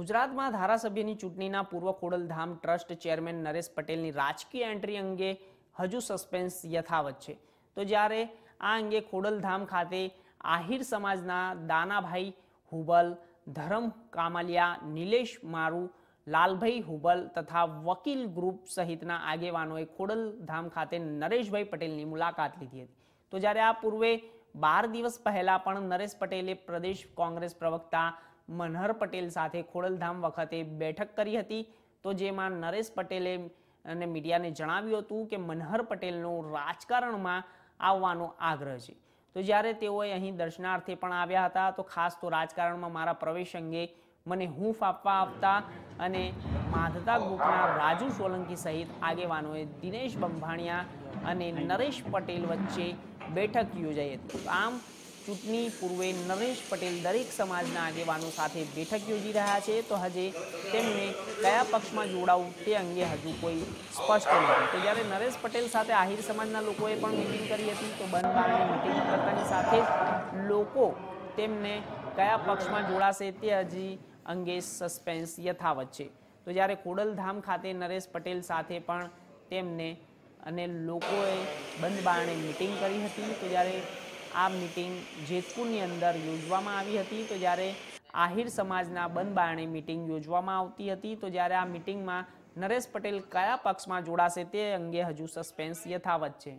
ગુજરાતમાં ધારાસભ્યની ચૂંટણીના પૂર્વ ખોડલધામ ટ્રસ્ટ ચેરમેન નરેશ પટેલની રાજકીય એન્ટ્રી અંગે હજુ સસ્પેન્સ યથાવત છે. તો જ્યારે આ અંગે ખોડલધામ ખાતે આહિર સમાજના દાનાભાઈ હુબલ, ધરમ કામલિયા, નિલેશ મારુ, લાલભાઈ હુબલ તથા વકીલ ગ્રુપ સહિતના આગેવાનોએ ખોડલધામ ખાતે નરેશભાઈ પટેલની મુલાકાત લીધી હતી. તો જ્યારે આ પૂર્વે 12 દિવસ પહેલા પણ નરેશ પટેલે પ્રદેશ કોંગ્રેસ પ્રવક્તા मनहर पटेल साथे खोडलधाम वखते बैठक करी हती. तो जेमां नरेश पटेले ने मीडिया ने जणाव्युं हतुं के मनहर पटेलनो राजकारणमां आववानो आग्रह छे. तो ज्यारे तेओए अहीं दर्शनार्थे पण आव्या हता तो खास तो राजकारणमां मारा प्रवेश अंगे मने हूंफ आपवा आवता अने माँधाता ग्रुपना राजू सोलंकी सहित आगेवानोए दिनेश बंभाणिया अने नरेश पटेल वच्चे बैठक योजाई हती. तो आम चूंटणी पूर्वे नरेश पटेल दरेक समाजना आगेवानो साथे बैठक योजी रह्या छे. तो हजे तेमने कया पक्षमां जोडावुं ते अंगे हजू कोई स्पष्ट नथी. तो ज्यारे नरेश पटेल साथे आहिर समाजना लोकोए पण मीटिंग करी हती. तो बंधबारणी मीटिंग करतानी साथे ज लोको तेमने कया पक्षमां जोडाशे ते हजी अंगे सस्पेन्स यथावत छे. तो ज्यारे खोडलधाम खाते नरेश पटेल साथे पण तेमने अने लोकोए बंधबारणी मीटिंग करी हती. तो ज्यारे आ मीटिंग जेतपुरनी अंदर योजवामां आवी हती. तो ज्यारे आहिर समाजना बंधबारणी मीटिंग योजवामां आवती हती. तो ज्यारे आ मीटिंग में नरेश पटेल कया पक्षमां जोड़ाशे ते अंगे हजू सस्पेन्स यथावत छे.